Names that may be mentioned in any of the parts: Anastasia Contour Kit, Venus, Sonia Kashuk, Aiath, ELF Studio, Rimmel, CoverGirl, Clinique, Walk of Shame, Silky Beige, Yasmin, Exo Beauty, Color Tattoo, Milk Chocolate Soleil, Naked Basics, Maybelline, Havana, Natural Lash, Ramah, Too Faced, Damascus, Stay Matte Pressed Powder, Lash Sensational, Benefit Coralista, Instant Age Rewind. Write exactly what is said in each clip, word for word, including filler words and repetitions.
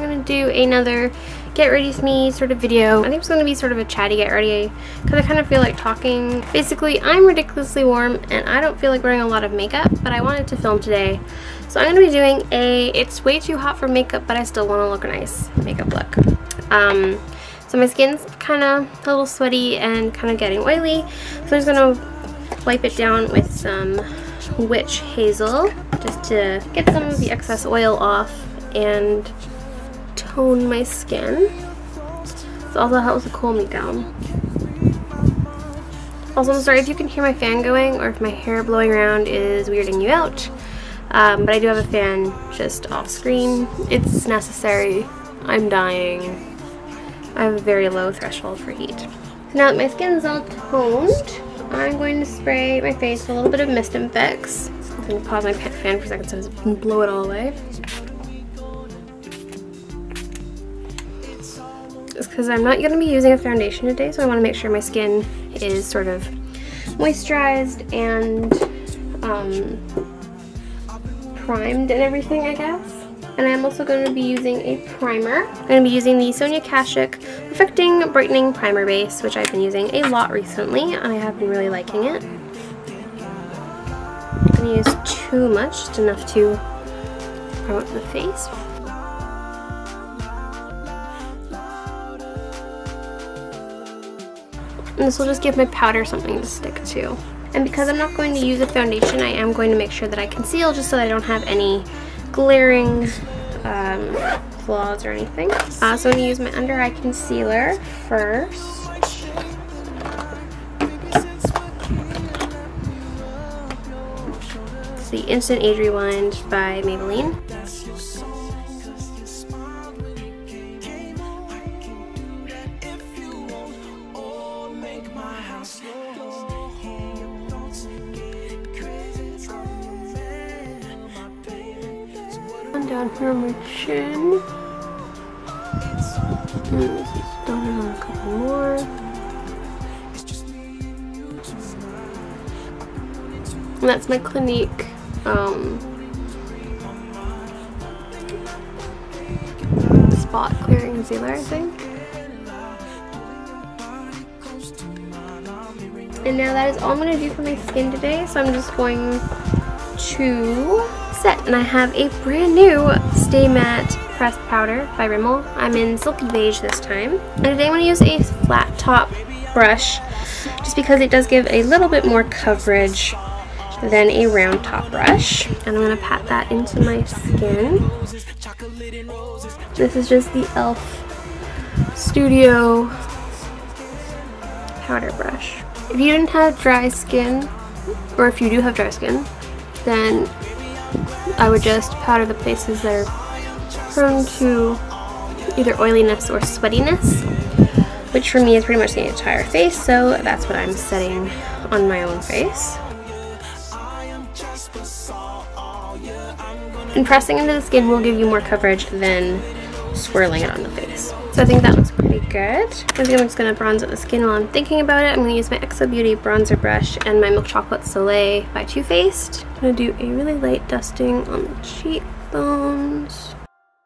I'm going to do another get ready with me sort of video. I think it's going to be sort of a chatty get ready because I kind of feel like talking. Basically, I'm ridiculously warm and I don't feel like wearing a lot of makeup, but I wanted to film today. So I'm going to be doing a it's way too hot for makeup, but I still want to look nice makeup look. Um, so my skin's kind of a little sweaty and kind of getting oily. So I'm just going to wipe it down with some witch hazel just to get some of the excess oil off and tone my skin. This also helps to cool me down. Also, I'm sorry if you can hear my fan going or if my hair blowing around is weirding you out, um, but I do have a fan just off screen. It's necessary. I'm dying. I have a very low threshold for heat. So now that my skin's all toned, I'm going to spray my face with a little bit of Mist and Fix. I'm going to pause my fan for a second so I can blow it all away. It's because I'm not going to be using a foundation today, so I want to make sure my skin is sort of moisturized and um, primed and everything, I guess. And I'm also going to be using a primer. I'm going to be using the Sonia Kashuk Perfecting Brightening Primer Base, which I've been using a lot recently, and I have been really liking it. I'm not going to use too much, just enough to promote the face. And this will just give my powder something to stick to. And because I'm not going to use a foundation, I am going to make sure that I conceal just so that I don't have any glaring um, flaws or anything. Uh, so I'm going to use my under eye concealer first. It's the Instant Age Rewind by Maybelline. Down here on my chin. And this is done on a couple more. And that's my Clinique um, spot clearing concealer, I think. And now that is all I'm going to do for my skin today, so I'm just going to set, and I have a brand new Stay Matte Pressed Powder by Rimmel. I'm in Silky Beige this time, and today I'm going to use a flat top brush just because it does give a little bit more coverage than a round top brush, and I'm going to pat that into my skin. This is just the E L F Studio powder brush. If you didn't have dry skin, or if you do have dry skin, then I would just powder the places that are prone to either oiliness or sweatiness, which for me is pretty much the entire face, so that's what I'm setting on my own face. And pressing into the skin will give you more coverage than swirling it on the face. So I think that looks pretty good. I think I'm just going to bronze up the skin while I'm thinking about it. I'm going to use my Exo Beauty bronzer brush and my Milk Chocolate Soleil by Too Faced. I'm going to do a really light dusting on the cheekbones.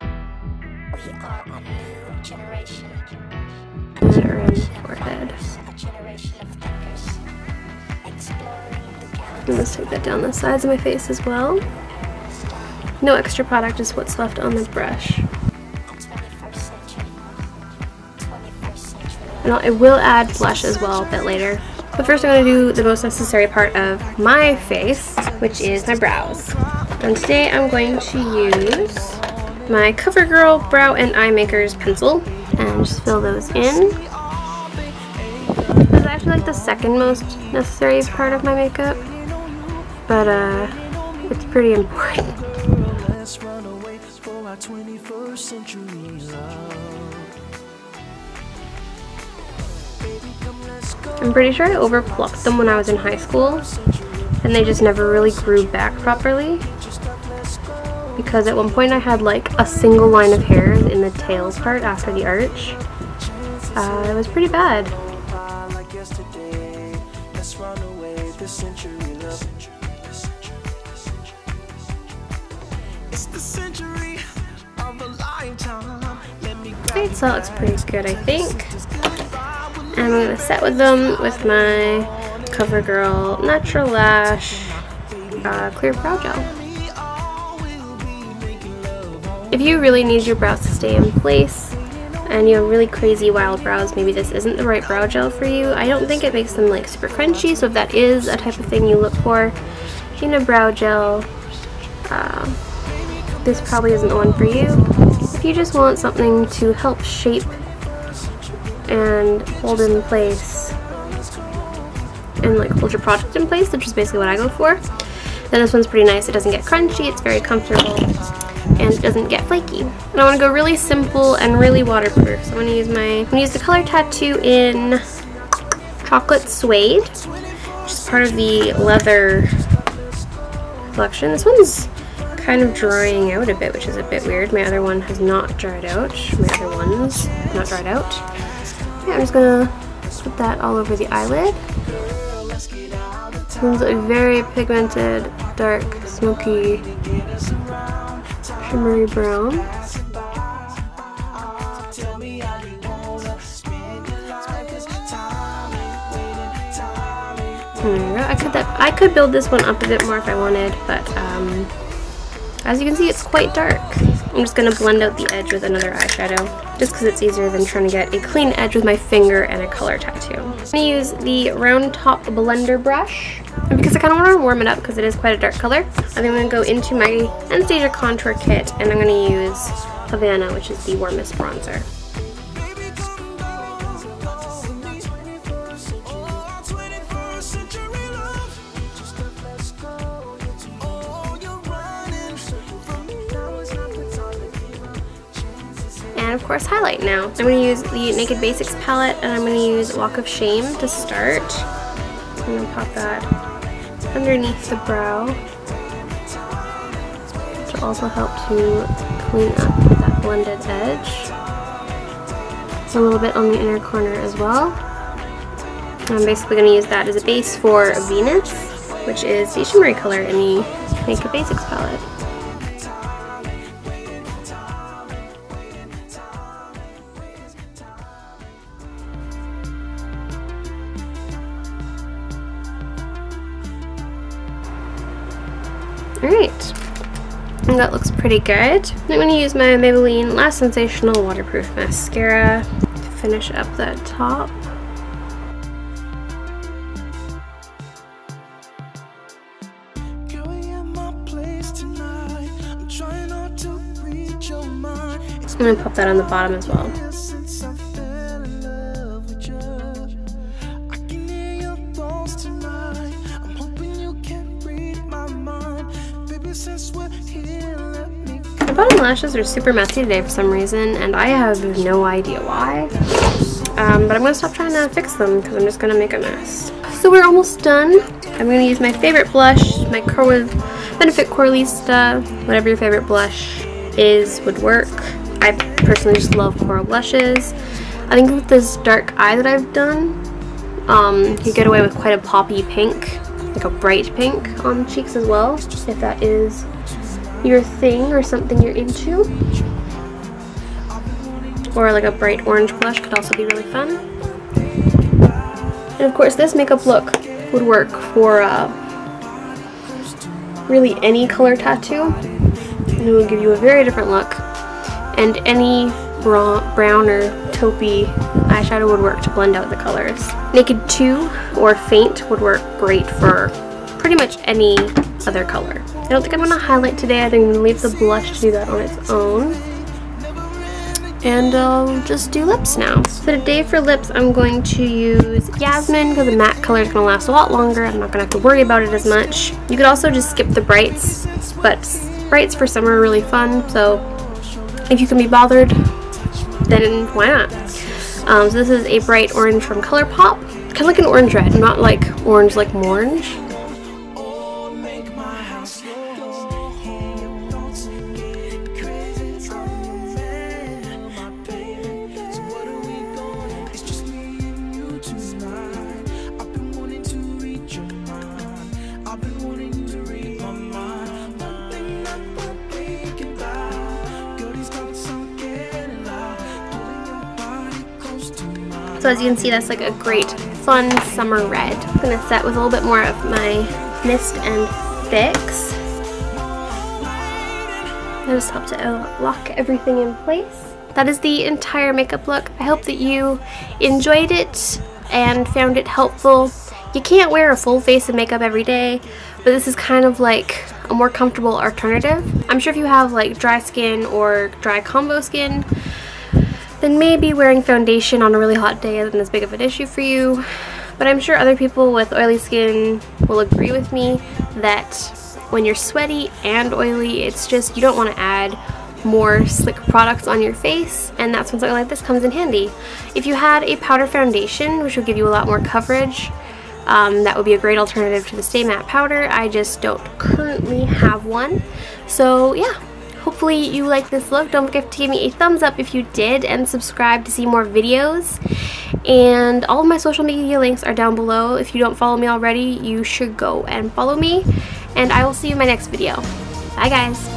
We are a new generation. And around the forehead. I'm going to take that down the sides of my face as well. No extra product, just what's left on the brush. And I will add blush as well a bit later. But first I'm going to do the most necessary part of my face, which is my brows. And today I'm going to use my CoverGirl Brow and Eye Makers pencil and just fill those in. This is actually like the second most necessary part of my makeup, but uh, it's pretty important. Let's run away for our twenty-first century love. I'm pretty sure I overplucked them when I was in high school, and they just never really grew back properly, because at one point I had like a single line of hair in the tails part after the arch. Uh, it was pretty bad. It's the century of a lifetime. Okay, so that looks pretty good, I think. And I'm going to set with them with my CoverGirl Natural Lash uh, Clear Brow Gel. If you really need your brows to stay in place, and you have really crazy wild brows, maybe this isn't the right brow gel for you. I don't think it makes them like super crunchy, so if that is a type of thing you look for, you know, brow gel, uh, this probably isn't the one for you. If you just want something to help shape and hold in place and like hold your product in place, which is basically what I go for, then this one's pretty nice. It doesn't get crunchy, it's very comfortable, and it doesn't get flaky. And I want to go really simple and really waterproof. So I'm going to use my, I'm going to use the Color Tattoo in Chocolate Suede, which is part of the leather collection. This one's kind of drying out a bit, which is a bit weird. My other one has not dried out. My other one's not dried out. Yeah, I'm just going to put that all over the eyelid. This one's a very pigmented, dark, smoky, shimmery brown. Hmm, I could that I could build this one up a bit more if I wanted, but um, as you can see, it's quite dark. I'm just gonna blend out the edge with another eyeshadow, just because it's easier than trying to get a clean edge with my finger and a Color Tattoo. I'm gonna use the round top blender brush. And because I kind of want to warm it up because it is quite a dark color, I think I'm going to go into my Anastasia Contour Kit, and I'm going to use Havana, which is the warmest bronzer. And of course, highlight now. I'm going to use the Naked Basics palette, and I'm going to use Walk of Shame to start. I'm going to pop that underneath the brow to also help to clean up that blended edge. A little bit on the inner corner as well. I'm basically going to use that as a base for Venus, which is the shimmery color in the Naked Basics palette. Alright, and that looks pretty good. I'm going to use my Maybelline Lash Sensational Waterproof Mascara to finish up that top. I'm going to pop that on the bottom as well. Bottom lashes are super messy today for some reason, and I have no idea why, um, but I'm going to stop trying to fix them because I'm just going to make a mess. So we're almost done. I'm going to use my favorite blush, my Benefit Coralista, whatever your favorite blush is would work. I personally just love coral blushes. I think with this dark eye that I've done, um, you get away with quite a poppy pink, like a bright pink on the cheeks as well, if that is your thing or something you're into. Or like a bright orange blush could also be really fun. And of course this makeup look would work for uh, really any color tattoo, and it will give you a very different look, and any brown or taupey eyeshadow would work to blend out the colors. Naked two or faint would work great for pretty much any other color. I don't think I'm going to highlight today. I think I'm going to leave the blush to do that on its own. And I'll just do lips now. So today for lips, I'm going to use Yasmin because the matte color is going to last a lot longer. I'm not going to have to worry about it as much. You could also just skip the brights, but brights for summer are really fun. So if you can be bothered, then why not? Um, so this is a bright orange from ColourPop. Kind of like an orange red, not like orange like orange. So as you can see, that's like a great fun summer red. I'm going to set with a little bit more of my Mist and Fix. That just helped to lock everything in place. That is the entire makeup look. I hope that you enjoyed it and found it helpful. You can't wear a full face of makeup every day, but this is kind of like a more comfortable alternative. I'm sure if you have like dry skin or dry combo skin, then maybe wearing foundation on a really hot day isn't as big of an issue for you. But I'm sure other people with oily skin will agree with me that when you're sweaty and oily, it's just you don't want to add more slick products on your face, and that's when something like this comes in handy. If you had a powder foundation, which will give you a lot more coverage, Um, that would be a great alternative to the Stay Matte Powder. I just don't currently have one. So yeah, hopefully you like this look. Don't forget to give me a thumbs up if you did, and subscribe to see more videos. And all of my social media links are down below. If you don't follow me already, you should go and follow me. And I will see you in my next video. Bye guys.